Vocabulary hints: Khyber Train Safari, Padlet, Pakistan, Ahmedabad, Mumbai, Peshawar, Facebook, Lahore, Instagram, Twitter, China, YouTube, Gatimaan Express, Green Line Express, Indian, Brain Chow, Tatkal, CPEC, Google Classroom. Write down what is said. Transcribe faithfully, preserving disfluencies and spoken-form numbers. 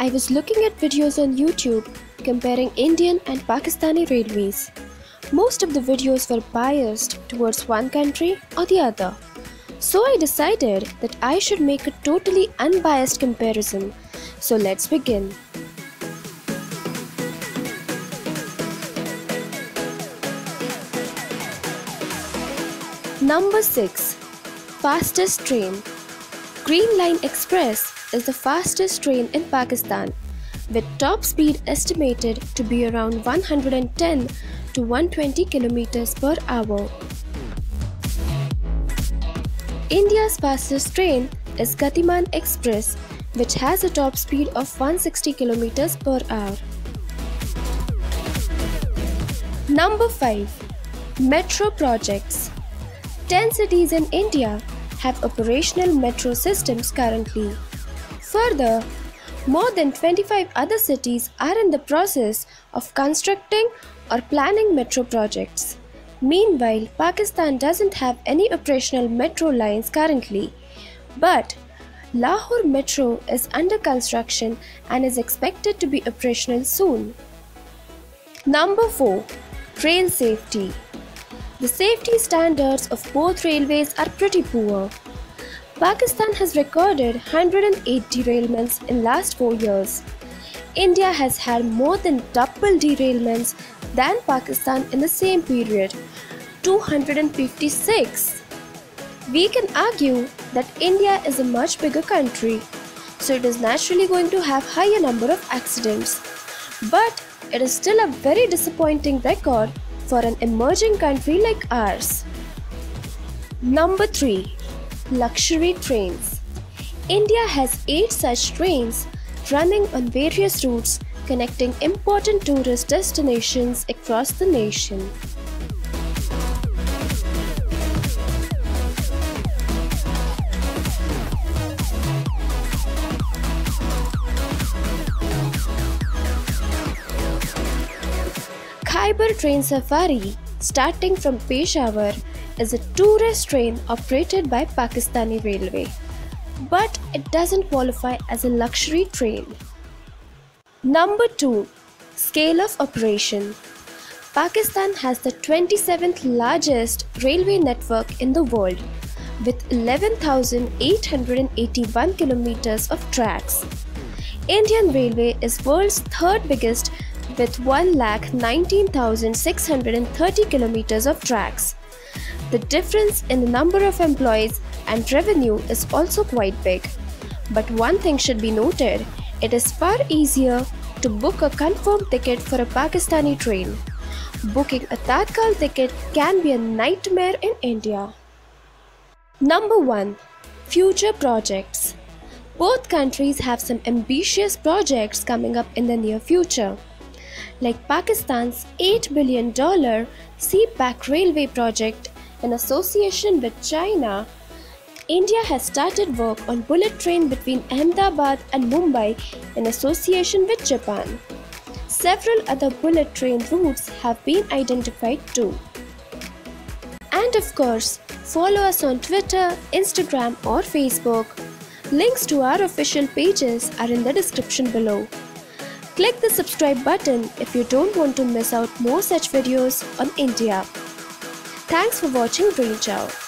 I was looking at videos on YouTube comparing Indian and Pakistani railways. Most of the videos were biased towards one country or the other. So I decided that I should make a totally unbiased comparison. So let's begin. Number six. Fastest Train. Green Line Express is the fastest train in Pakistan, with top speed estimated to be around one hundred ten to one hundred twenty kilometers per hour. India's fastest train is Gatimaan Express, which has a top speed of one hundred sixty kilometers per hour. Number five. Metro projects. ten cities in India have operational metro systems currently. Further, more than twenty-five other cities are in the process of constructing or planning metro projects. Meanwhile, Pakistan doesn't have any operational metro lines currently, but Lahore Metro is under construction and is expected to be operational soon. Number four. Rail safety. The safety standards of both railways are pretty poor. Pakistan has recorded one hundred eight derailments in last four years. India has had more than double derailments than Pakistan in the same period, two hundred fifty-six. We can argue that India is a much bigger country, so it is naturally going to have higher number of accidents. But it is still a very disappointing record for an emerging country like ours. Number three. Luxury trains. India has eight such trains running on various routes connecting important tourist destinations across the nation. Khyber Train Safari, starting from Peshawar, is a tourist train operated by Pakistani Railway, but it doesn't qualify as a luxury train. Number two. Scale of operation. Pakistan has the twenty-seventh largest railway network in the world, with eleven thousand eight hundred eighty-one kilometers of tracks. Indian Railway is world's third biggest with one lakh nineteen thousand six hundred thirty kilometers of tracks. The difference in the number of employees and revenue is also quite big. But one thing should be noted, it is far easier to book a confirmed ticket for a Pakistani train. Booking a Tatkal ticket can be a nightmare in India. Number one. Future projects. Both countries have some ambitious projects coming up in the near future, like Pakistan's eight billion dollar C P E C railway project in association with China. India has started work on bullet train between Ahmedabad and Mumbai in association with Japan. Several other bullet train routes have been identified too. And of course, follow us on Twitter, Instagram or Facebook. Links to our official pages are in the description below. Click the subscribe button if you don't want to miss out more such videos on India. Thanks for watching Brain Chow.